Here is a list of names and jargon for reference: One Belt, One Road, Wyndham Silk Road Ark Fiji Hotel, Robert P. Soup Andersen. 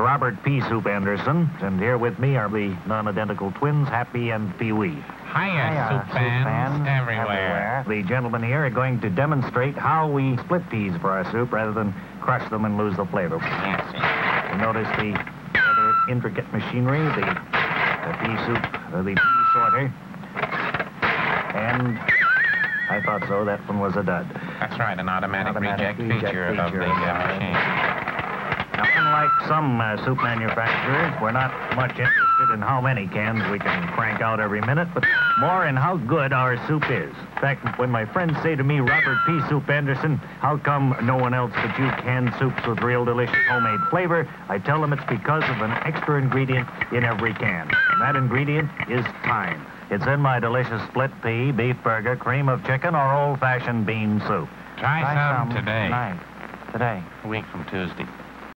Robert P. Soup Andersen, and here with me are the non-identical twins, Happy and Pee-wee. Hiya, soup fans everywhere. The gentlemen here are going to demonstrate how we split peas for our soup rather than crush them and lose the flavor. Yes, yes. Notice the rather intricate machinery, the pea sorter, and I thought so. That one was a dud. That's right, an automatic reject feature of the machine. Now, unlike some soup manufacturers, we're not much interested in how many cans we can crank out every minute, but more in how good our soup is. In fact, when my friends say to me, Robert P. Soup Andersen, how come no one else but you can soups with real delicious homemade flavor, I tell them it's because of an extra ingredient in every can. And that ingredient is time. It's in my delicious split pea, beef burger, cream of chicken, or old-fashioned bean soup. Try some today. Tonight. Today. A week from Tuesday.